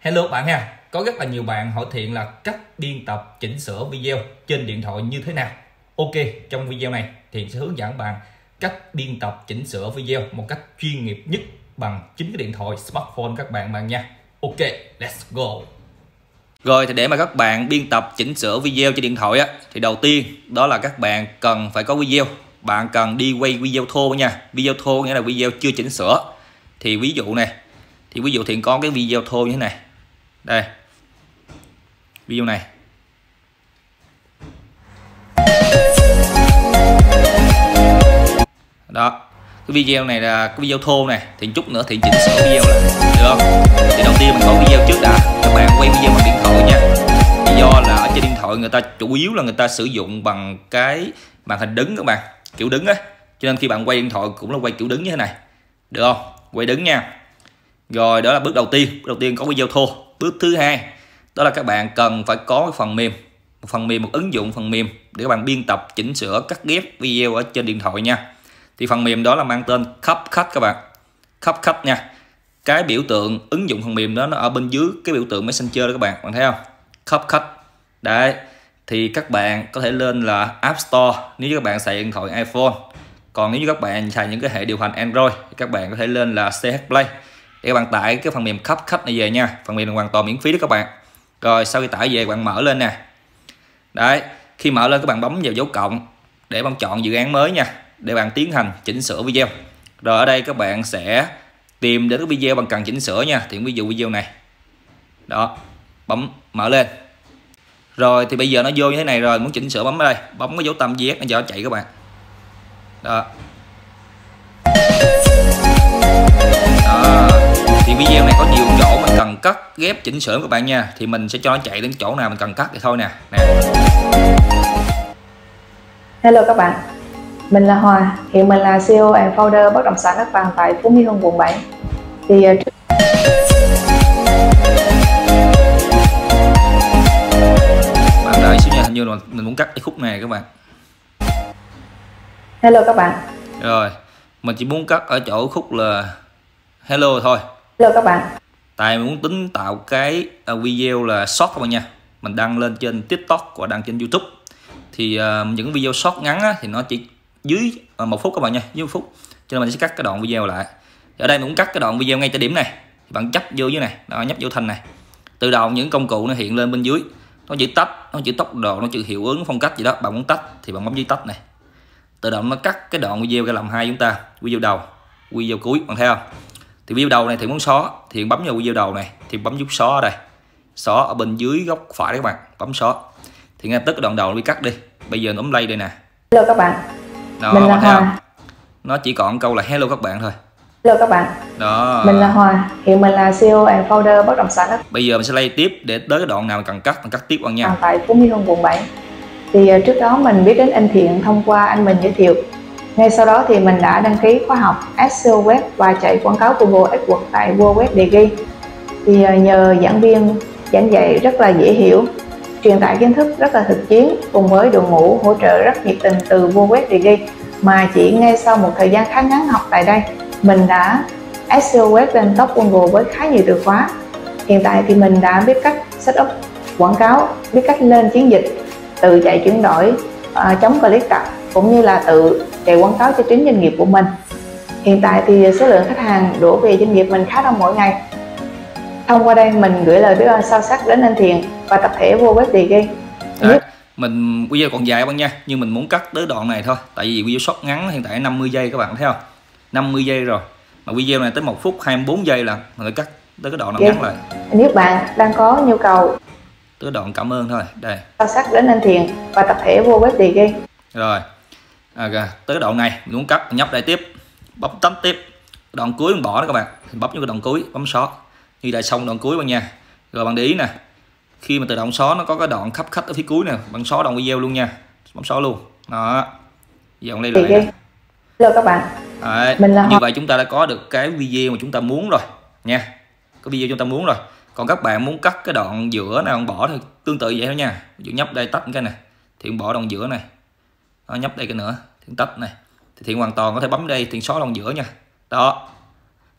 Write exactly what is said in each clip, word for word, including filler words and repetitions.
Hello các bạn ha, có rất là nhiều bạn hỏi Thiện là cách biên tập chỉnh sửa video trên điện thoại như thế nào. Ok, trong video này Thiện sẽ hướng dẫn bạn cách biên tập chỉnh sửa video một cách chuyên nghiệp nhất bằng chính cái điện thoại smartphone các bạn bạn nha. Ok, let's go. Rồi thì để mà các bạn biên tập chỉnh sửa video trên điện thoại á, thì đầu tiên đó là các bạn cần phải có video. Bạn cần đi quay video thô nha. Video thô nghĩa là video chưa chỉnh sửa. Thì ví dụ này, thì ví dụ Thiện có cái video thô như thế này. Đây, video này. Đó, cái video này là cái video thô này. Thì chút nữa Thiện chỉnh sửa video là được không? Thì đầu tiên mình có video trước đã. Các bạn quay video bằng điện thoại nha. Lý do là ở trên điện thoại người ta chủ yếu là người ta sử dụng bằng cái màn hình đứng các bạn, kiểu đứng á. Cho nên khi bạn quay điện thoại cũng là quay kiểu đứng như thế này. Được không? Quay đứng nha. Rồi đó là bước đầu tiên. Bước đầu tiên có video thô. Bước thứ hai đó là các bạn cần phải có cái phần mềm, một phần mềm, một ứng dụng phần mềm để các bạn biên tập, chỉnh sửa, cắt ghép video ở trên điện thoại nha. Thì phần mềm đó là mang tên CapCut các bạn, CapCut nha. Cái biểu tượng ứng dụng phần mềm đó nó ở bên dưới cái biểu tượng Messenger đó các bạn, bạn thấy không? CapCut. Đấy. Thì các bạn có thể lên là App Store nếu như các bạn xài điện thoại iPhone. Còn nếu như các bạn xài những cái hệ điều hành Android thì các bạn có thể lên là xê hát Play để các bạn tải cái phần mềm CapCut này về nha. Phần mềm hoàn toàn miễn phí đó các bạn. Rồi sau khi tải về bạn mở lên nè. Đấy, khi mở lên các bạn bấm vào dấu cộng để bạn chọn dự án mới nha, để bạn tiến hành chỉnh sửa video. Rồi ở đây các bạn sẽ tìm đến cái video bạn cần chỉnh sửa nha. Thì ví dụ video này. Đó, bấm mở lên. Rồi thì bây giờ nó vô như thế này rồi, muốn chỉnh sửa bấm ở đây, bấm cái dấu tâm vét nó cho nó chạy các bạn. Đó. Đó. Thì video này có nhiều chỗ mình cần cắt ghép chỉnh sửa các bạn nha. Thì mình sẽ cho nó chạy đến chỗ nào mình cần cắt thì thôi nè. nè. Hello các bạn, mình là Hòa. Hiện mình là xê e ô and Founder bất động sản Đất Vàng tại Phú Mỹ Hưng, quận bảy. Thì như là mình muốn cắt cái khúc này các bạn. Hello các bạn. Rồi, mình chỉ muốn cắt ở chỗ khúc là hello thôi. Hello các bạn. Tại mình muốn tính tạo cái video là short các bạn nha. Mình đăng lên trên TikTok và đăng trên YouTube. Thì uh, những video short ngắn á, thì nó chỉ dưới uh, một phút các bạn nha, dưới một phút. Cho nên mình sẽ cắt cái đoạn video lại. Thì ở đây mình muốn cắt cái đoạn video ngay tại điểm này. Bạn nhấp vô dưới này, đó, nhấp vô thanh này. Tự động những công cụ nó hiện lên bên dưới. Nó chữ tách, nó chữ tốc độ, nó chữ hiệu ứng, phong cách gì đó. Bạn muốn tách thì bạn bấm dưới tách này. Tự động nó cắt cái đoạn video ra làm hai chúng ta. Video đầu, video cuối, bạn thấy không? Thì video đầu này thì muốn xóa, thì bấm vào video đầu này, thì bấm giúp xóa ở đây. Xóa ở bên dưới góc phải các bạn, bấm xóa. Thì ngay tức đoạn đầu nó bị cắt đi. Bây giờ nó ấm play đây nè. Hello các bạn. Đó, mình là Hòa. Nó chỉ còn câu là hello các bạn thôi. Hello các bạn. Đó. Mình là Hòa, hiện mình là xê e ô and Founder bất động sản. Bây giờ mình sẽ lay tiếp để tới cái đoạn nào mình cần cắt, mình cắt tiếp bạn nha. Tại Phú Mỹ Hưng, quận bảy. Thì trước đó mình biết đến anh Thiện thông qua anh mình giới thiệu. Ngay sau đó thì mình đã đăng ký khóa học ét e ô Web và chạy quảng cáo Google AdWords tại Vua Web Digi. Thì nhờ giảng viên giảng dạy rất là dễ hiểu, truyền tải kiến thức rất là thực chiến cùng với đội ngũ hỗ trợ rất nhiệt tình từ Vua Web Digi mà chỉ ngay sau một thời gian khá ngắn học tại đây, mình đã ét e ô Web lên top Google với khá nhiều từ khóa. Hiện tại thì mình đã biết cách setup quảng cáo, biết cách lên chiến dịch, tự chạy chuyển đổi, uh, chống click cặp cũng như là tự chạy quảng cáo cho chính doanh nghiệp của mình. Hiện tại thì số lượng khách hàng đổ về doanh nghiệp mình khá đông mỗi ngày. Thông qua đây mình gửi lời biết ơn sâu sắc đến anh Thiện và tập thể Vua Web Digi. Mình video còn dài bạn nha, nhưng mình muốn cắt tới đoạn này thôi. Tại vì video short ngắn hiện tại năm mươi giây các bạn thấy không? năm mươi giây rồi. Mà video này tới một phút hai mươi tư giây là mình phải cắt tới cái đoạn nào ngắn lại. Nếu bạn đang có nhu cầu tới đoạn cảm ơn thôi. Đây. Sâu sắc đến anh Thiện và tập thể Vua Web Digi. Rồi. Okay. Tới đoạn này mình muốn cắt, nhấp lại tiếp, bấm tấm tiếp. Đoạn cuối mình bỏ đó các bạn. Mình bấm vô cái đoạn cuối, bấm xóa. Như đã xong đoạn cuối bạn nha. Rồi bạn để ý nè. Khi mà tự động xóa nó có cái đoạn khắp khách ở phía cuối nè, bạn xóa đoạn video luôn nha. Bấm xóa luôn. Đó. Giờ đây lại. Hello các bạn. Đấy, như vậy chúng ta đã có được cái video mà chúng ta muốn rồi nha. Cái video chúng ta muốn rồi. Còn các bạn muốn cắt cái đoạn giữa này, bỏ thì tương tự vậy thôi nha. Ví dụ nhấp đây tách cái này, Thiện bỏ đoạn giữa này. Đó, nhấp đây cái nữa, Thiện tách này. Thì Thiện hoàn toàn có thể bấm đây, Thiện xóa đoạn giữa nha. Đó.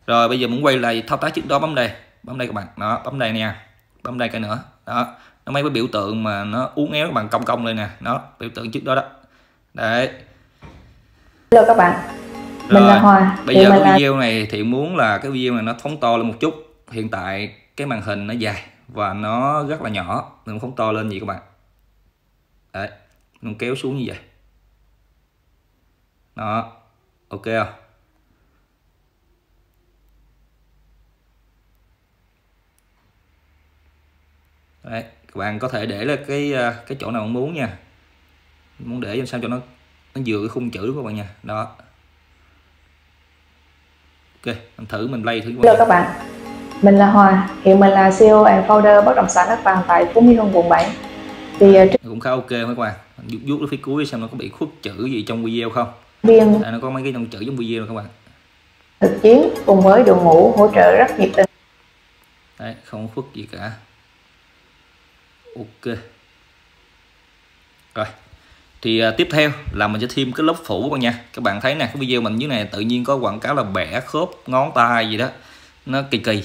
Rồi bây giờ muốn quay lại thao tác trước đó bấm đây. bấm đây các bạn, đó bấm đây nè, bấm đây cái nữa đó, nó mấy cái biểu tượng mà nó uốn éo các bạn cong cong lên nè, nó biểu tượng trước đó đó đấy. Hello các bạn, mình là Hòa. Bây giờ cái video này thì muốn là cái video này nó phóng to lên một chút. Hiện tại cái màn hình nó dài và nó rất là nhỏ nên không to lên gì các bạn. Đấy, mình kéo xuống như vậy. Đó, ok không? Đấy, các bạn có thể để là cái cái chỗ nào bạn muốn nha. Mình muốn để làm sao cho nó nó vừa cái khung chữ các bạn nha. Đó. Ok, mình thử mình play thử. Hello các bạn. Mình là Hòa, hiện mình là xê e ô and Founder bất động sản Đất Vàng tại Phú Mỹ Hưng, quận bảy. Thì cũng khá ok mấy các bạn. Mình vuốt vuốt phía cuối xem nó có bị khuất chữ gì trong video không. Biên. Tại nó có mấy cái dòng chữ trong video rồi các bạn. Thực chiến cùng với đội ngũ hỗ trợ rất nhiệt tình. Đấy, không khuất gì cả. Ok. Rồi. Thì uh, tiếp theo là mình sẽ thêm cái lớp phủ các bạn nha. Các bạn thấy nè, cái video mình dưới này tự nhiên có quảng cáo là bẻ khớp ngón tay gì đó. Nó kỳ kỳ.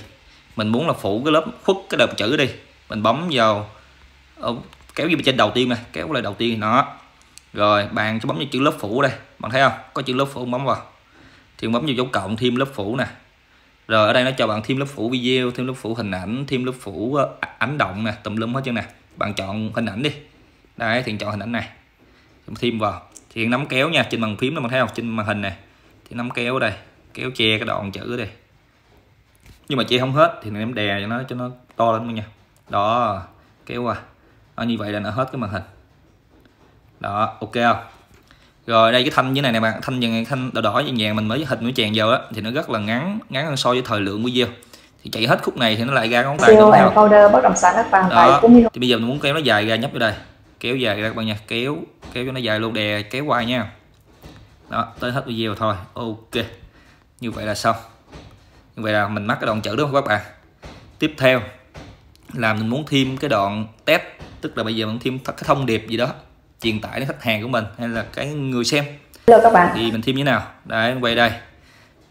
Mình muốn là phủ cái lớp khuất cái đầu chữ đi. Mình bấm vào ở, kéo về trên đầu tiên nè, kéo lại đầu tiên nó. Rồi bạn sẽ bấm vào chữ lớp phủ đây. Bạn thấy không? Có chữ lớp phủ bấm vào. Thì bấm vào dấu cộng thêm lớp phủ nè. Rồi ở đây nó cho bạn thêm lớp phủ video, thêm lớp phủ hình ảnh, thêm lớp phủ ảnh động nè, tùm lum hết trơn nè. Bạn chọn hình ảnh đi. Đấy, thì chọn hình ảnh này. Mình thêm vào. Thì nắm kéo nha, trên bàn phím này bạn thấy không? Trên màn hình này. Thì nắm kéo ở đây, kéo che cái đoạn chữ ở đây. Nhưng mà che không hết thì mình nắm đè cho nó cho nó to lên luôn nha. Đó, kéo qua. Đó, như vậy là nó hết cái màn hình. Đó, ok không? Rồi đây cái thanh như này nè bạn, thanh vàng thanh đỏ đỏ vàng vàng mình mới hình mới chèn vào đó thì nó rất là ngắn, ngắn hơn so với thời lượng video. Thì chạy hết khúc này thì nó lại ra ngón tay nữa nào. Folder bất động sản Đất Vàng tại Phú Mỹ Hưng. Thì bây giờ mình muốn kéo nó dài ra nhấp vô đây. Kéo dài ra các bạn nha, kéo kéo cho nó dài luôn, đè kéo qua nha. Đó, tới hết video thôi. Ok. Như vậy là xong. Như vậy là mình mắc cái đoạn chữ đúng không các bạn? Tiếp theo là mình muốn thêm cái đoạn test, tức là bây giờ mình thêm cái thông điệp gì đó truyền tải đến khách hàng của mình hay là cái người xem. Hello các bạn. Thì mình thêm như thế nào? Đấy, quay đây.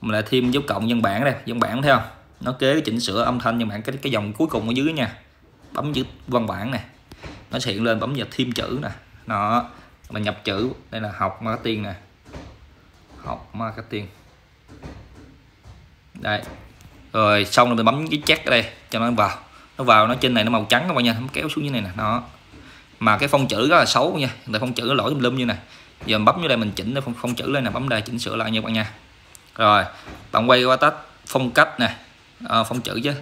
Mình lại thêm dấu cộng văn bản đây, văn bản thấy không? Nó kế cái chỉnh sửa âm thanh văn bản cái cái dòng cuối cùng ở dưới nha. Bấm chữ văn bản này. Nó hiện lên, bấm vào thêm chữ nè. Đó, mình nhập chữ, đây là học marketing nè. Học marketing. Đây. Rồi xong rồi mình bấm cái check ở đây cho nó vào. Nó vào nó trên này nó màu trắng các bạn nha, nó kéo xuống như này nè, nó. Mà cái phông chữ rất là xấu nha, tại phông chữ nó lỗi tùm lum như này. Giờ mình bấm vô đây mình chỉnh phông, phông chữ lên nè, bấm đây chỉnh sửa lại nha các bạn nha. Rồi, bạn quay qua tách phong cách nè, à, phông chữ chứ.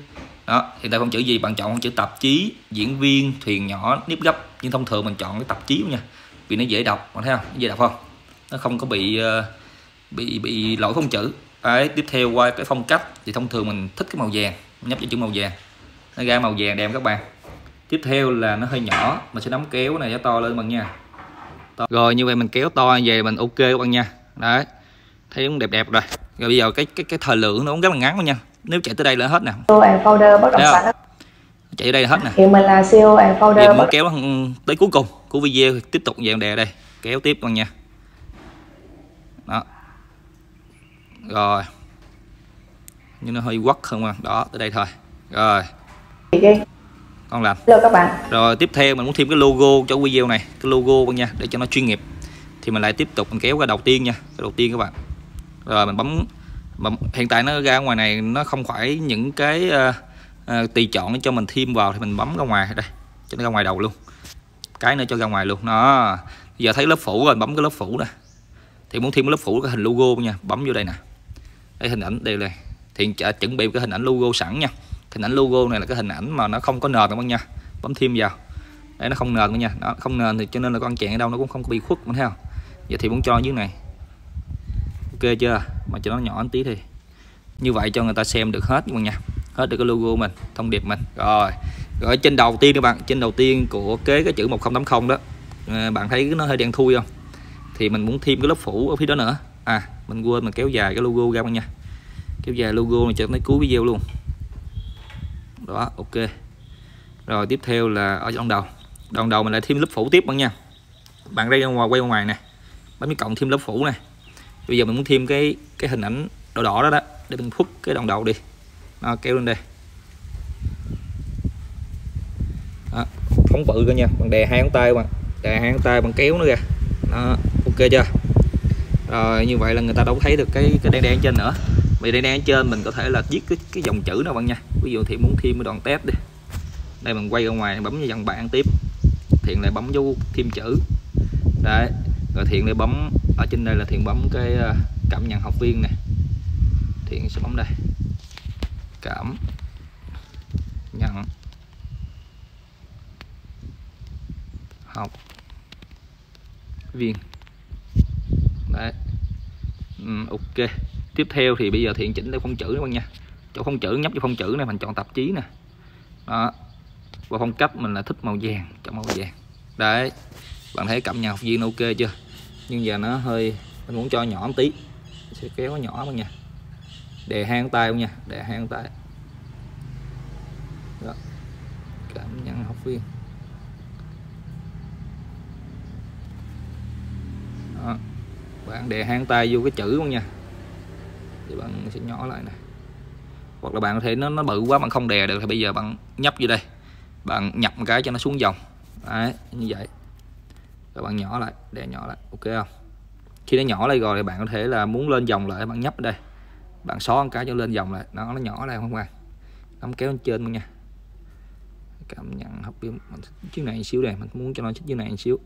Đó, hiện tại phông chữ gì bạn chọn phông chữ tạp chí, diễn viên, thuyền nhỏ, nếp gấp, nhưng thông thường mình chọn cái tạp chí nha. Vì nó dễ đọc, bạn thấy không? Nó dễ đọc không? Nó không có bị bị bị lỗi phông chữ. Đấy, tiếp theo qua cái phong cách thì thông thường mình thích cái màu vàng, nhấp vào chữ màu vàng. Nó ra màu vàng đẹp các bạn. Tiếp theo là nó hơi nhỏ, mình sẽ nắm kéo này cho to lên bằng nha. To. Rồi như vậy mình kéo to về mình ok các bạn nha. Đấy. Thấy cũng đẹp đẹp rồi. Rồi bây giờ cái cái cái thời lượng nó cũng rất là ngắn luôn nha. Nếu chạy tới đây là hết nè. Founder bất động sản. Chạy tới đây là hết nè. Thì mình là xê e ô and Founder. Mình kéo tới cuối cùng của video tiếp tục về đè đây, kéo tiếp các bạn nha. Đó. Rồi. Nhưng nó hơi quắt hơn mà. Đó, tới đây thôi. Rồi. Con làm. Hello các bạn. Rồi tiếp theo mình muốn thêm cái logo cho video này, cái logo bạn nha, để cho nó chuyên nghiệp. Thì mình lại tiếp tục mình kéo ra đầu tiên nha, cái đầu tiên các bạn. Rồi mình bấm, bấm hiện tại nó ra ngoài này nó không phải những cái uh, uh, tùy chọn cho mình thêm vào thì mình bấm ra ngoài đây, cho nó ra ngoài đầu luôn. Cái nữa cho ra ngoài luôn. Đó. Giờ thấy lớp phủ rồi, bấm cái lớp phủ nè. Thì muốn thêm cái lớp phủ cái hình logo nha, bấm vô đây nè. Cái hình ảnh đây này. Thì chuẩn bị cái hình ảnh logo sẵn nha. Hình ảnh logo này là cái hình ảnh mà nó không có nền các bạn nha. Bấm thêm vào. Đấy, nó không nền các nha. Nó không nền thì cho nên là con chèn ở đâu nó cũng không có bị khuất các bạn thấy không? Giờ thì muốn cho dưới này. Ok chưa? Mà cho nó nhỏ một tí thì. Như vậy cho người ta xem được hết các bạn nha. Hết được cái logo mình, thông điệp mình. Rồi. Rồi trên đầu tiên các bạn, trên đầu tiên của kế cái chữ một không tám không đó. Bạn thấy nó hơi đen thui không? Thì mình muốn thêm cái lớp phủ ở phía đó nữa. À, mình quên mình kéo dài cái logo ra các bạn nha. Kéo dài logo này cho tới cuối video luôn. Đó, ok. Rồi tiếp theo là ở trong đầu. Đoạn đầu mình lại thêm lớp phủ tiếp bạn nha. Bạn đây ngoài quay ngoài nè. Bấm cái cộng thêm lớp phủ này. Bây giờ mình muốn thêm cái cái hình ảnh đỏ đỏ đó đó để mình khuất cái đoạn đầu đi. Nó kéo lên đây. móng bự coi nha, bằng đè hai ngón tay, bằng đè hai ngón tay bằng kéo nó ra. Đó, ok chưa? Rồi như vậy là người ta đâu có thấy được cái cái đen đen trên nữa. Vì đen đen trên mình có thể là viết cái cái dòng chữ nào bạn nha. Ví dụ Thiện muốn thêm cái đoạn tép đi. Đây mình quay ra ngoài bấm vào dòng bạn tiếp. Thiện lại bấm vô thêm chữ. Đấy, rồi Thiện lại bấm ở trên đây là Thiện bấm cái cảm nhận học viên nè. Thiện sẽ bấm đây. Cảm nhận học viên. Đấy. Ừ, ok. Tiếp theo thì bây giờ Thiện chỉnh tới phông chữ các bạn nha. Chỗ phông chữ, nhấp vào phông chữ này mình chọn tạp chí nè. Đó. Và phong cấp mình là thích màu vàng, chọn màu vàng. Đấy. Bạn thấy cảm nhận học viên ok chưa? Nhưng giờ nó hơi, mình muốn cho nhỏ một tí. Mình sẽ kéo nó nhỏ các bạn nha. Đè hai ngón tay luôn nha, đè hai ngón tay. Đó. Cảm nhận học viên. Đó. Bạn đè hai ngón tay vô cái chữ luôn nha. Thì bạn sẽ nhỏ lại nè. Hoặc là bạn có thể nó nó bự quá bạn không đè được thì bây giờ bạn nhấp vô đây. Bạn nhập một cái cho nó xuống dòng. Đấy, như vậy. Rồi bạn nhỏ lại, đè nhỏ lại, ok không? Khi nó nhỏ lại rồi thì bạn có thể là muốn lên dòng lại bạn nhấp ở đây. Bạn xóa một cái cho lên dòng lại, nó nó nhỏ lại không ạ. Nắm kéo lên trên luôn nha. Cảm nhận học viên mình chiếc này một xíu đây, mình muốn cho nó chiếc này một xíu.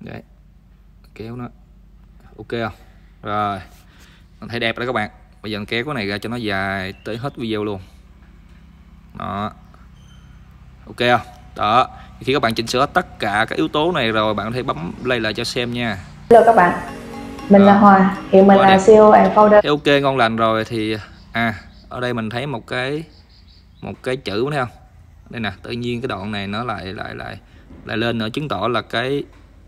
Đấy. Kéo nó. Ok không? Rồi. Mình thấy đẹp rồi các bạn. Bây giờ mình kéo cái này ra cho nó dài tới hết video luôn. Đó. Ok không? Đó. Khi các bạn chỉnh sửa tất cả các yếu tố này rồi bạn có thể bấm play lại cho xem nha. Hello các bạn. Mình đó. Là Hòa, hiện mình Hòa là đẹp. xê e ô and founder. Thế ok ngon lành rồi thì à ở đây mình thấy một cái một cái chữ thấy không? Đây nè, tự nhiên cái đoạn này nó lại lại lại lại lên nữa, chứng tỏ là cái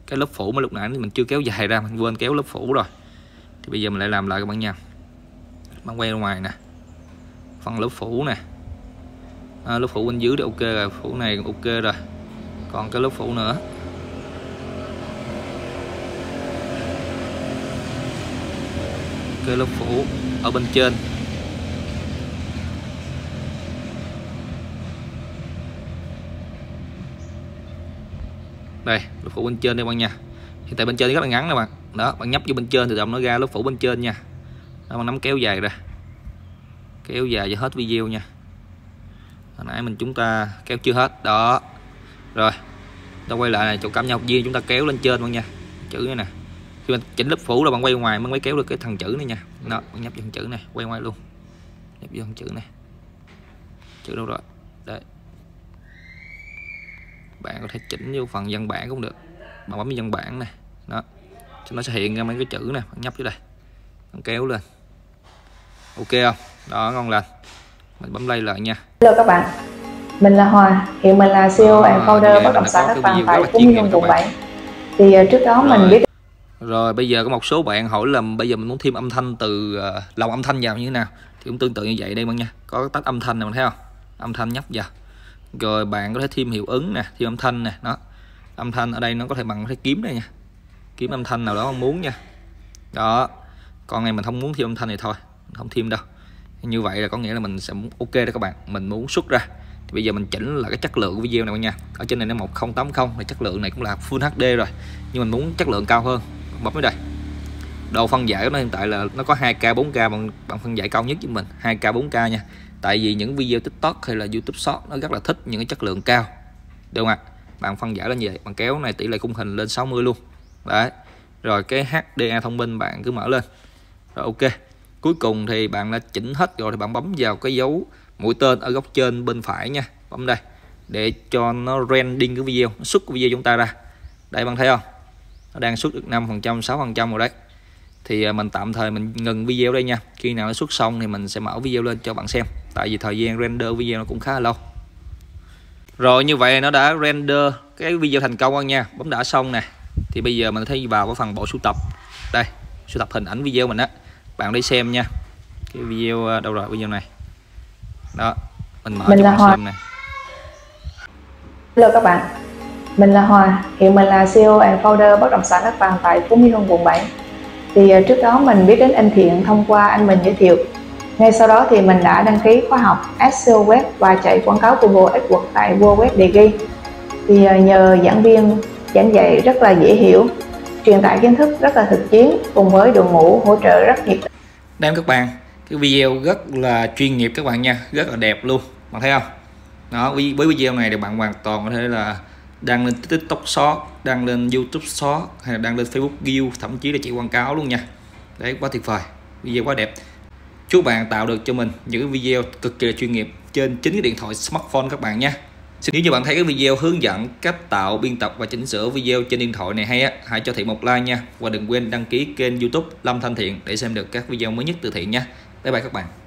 cái lớp phủ mà lúc nãy mình chưa kéo dài ra, mình quên kéo lớp phủ rồi. Thì bây giờ mình lại làm lại các bạn nha. Bạn quay ra ngoài nè. Phần lớp phủ nè. À, lớp phủ bên dưới thì ok rồi, phủ này cũng ok rồi. Còn cái lớp phủ nữa. Cái lớp phủ ở bên trên. Đây, lớp phủ bên trên đây bạn nha. Hiện tại bên trên rất là ngắn nè bạn. Đó, bạn nhấp vô bên trên tự động nó ra lớp phủ bên trên nha. Đó, bạn nắm kéo dài ra. Kéo dài cho hết video nha. Hồi nãy mình chúng ta kéo chưa hết. Đó. Rồi. Ta quay lại này, chỗ cảm nhận học viên chúng ta kéo lên trên bạn nha. Chữ này nè. Khi mình chỉnh lớp phủ là bạn quay ngoài mới mới kéo được cái thằng chữ này nha. Đó, bạn nhấp vô thằng chữ này, quay ngoài luôn. Nhấp vô thằng chữ này. Chữ đâu rồi? Đấy. Bạn có thể chỉnh vô phần văn bản cũng được. Bạn bấm văn bản này, đó, nó sẽ hiện ra mấy cái chữ này, bạn nhấp vô đây, bạn kéo lên, ok không? Đó ngon lành, mình bấm play lại nha. Hello các bạn, mình là Hòa, hiện mình là xê e ô and founder bất động sản các bạn tại Phú Mỹ Hưng quận bảy. Thì trước đó rồi. Mình biết. Rồi bây giờ có một số bạn hỏi là bây giờ mình muốn thêm âm thanh từ uh, lòng âm thanh vào như thế nào, thì cũng tương tự như vậy đây bạn nha, có tách âm thanh này mình thấy không? Âm thanh nhấp vào. Rồi bạn có thể thêm hiệu ứng nè, thêm âm thanh nè, đó. Âm thanh ở đây nó có thể bằng cái kiếm đây nha. Kiếm âm thanh nào đó không muốn nha. Đó. Còn này mình không muốn thêm âm thanh này thôi, mình không thêm đâu. Như vậy là có nghĩa là mình sẽ muốn ok đó các bạn, mình muốn xuất ra. Thì bây giờ mình chỉnh là cái chất lượng của video này nha. Ở trên này nó một không tám không là chất lượng này cũng là Full hát đê rồi. Nhưng mình muốn chất lượng cao hơn. Bấm vào đây. Độ phân giải của nó hiện tại là nó có hai K bốn K bằng bằng phân giải cao nhất với mình, hai K bốn K nha. Tại vì những video TikTok hay là YouTube Shorts nó rất là thích những cái chất lượng cao. Được không ạ? Bạn phân giải lên như vậy, bạn kéo này tỷ lệ khung hình lên sáu mươi luôn. Đấy. Rồi cái hát đê a thông minh bạn cứ mở lên. Rồi ok. Cuối cùng thì bạn đã chỉnh hết rồi thì bạn bấm vào cái dấu mũi tên ở góc trên bên phải nha. Bấm đây để cho nó rendering cái video, nó xuất cái video chúng ta ra. Đây bạn thấy không? Nó đang xuất được năm phần trăm, sáu phần trăm rồi đấy. Thì mình tạm thời mình ngừng video đây nha. Khi nào nó xuất xong thì mình sẽ mở video lên cho bạn xem. Tại vì thời gian render video nó cũng khá là lâu. Rồi như vậy nó đã render cái video thành công rồi nha. Bấm đã xong nè. Thì bây giờ mình thấy vào cái phần bộ sưu tập. Đây, sưu tập hình ảnh video mình á. Bạn đi xem nha. Cái video đâu rồi, video này. Đó, mình mở mình cho bạn Hòa. Xem nè. Hello các bạn. Mình là Hòa, hiện mình là xê e ô and founder bất động sản Đất Vàng tại Phú Mỹ Hưng quận bảy. Thì trước đó mình biết đến anh Thiện thông qua anh mình giới thiệu. Ngay sau đó thì mình đã đăng ký khóa học ét i ô Web và chạy quảng cáo Google AdWords tại Vua Web Digi. Thì nhờ giảng viên giảng dạy rất là dễ hiểu, truyền tải kiến thức rất là thực chiến cùng với đội ngũ hỗ trợ rất nhiệt tình. Đây các bạn, cái video rất là chuyên nghiệp các bạn nha, rất là đẹp luôn. Bạn thấy không? Đó, với video này thì bạn hoàn toàn có thể là đăng lên TikTok Shorts, đăng lên YouTube Shorts hay là đăng lên Facebook Reel, thậm chí là chạy quảng cáo luôn nha. Đấy, quá tuyệt vời, video quá đẹp. Chúc bạn tạo được cho mình những video cực kỳ chuyên nghiệp trên chính cái điện thoại smartphone các bạn nha. Nếu như bạn thấy cái video hướng dẫn cách tạo, biên tập và chỉnh sửa video trên điện thoại này hay á, hãy cho Thiện một like nha. Và đừng quên đăng ký kênh YouTube Lâm Thanh Thiện để xem được các video mới nhất từ Thiện nha. Bye bye các bạn.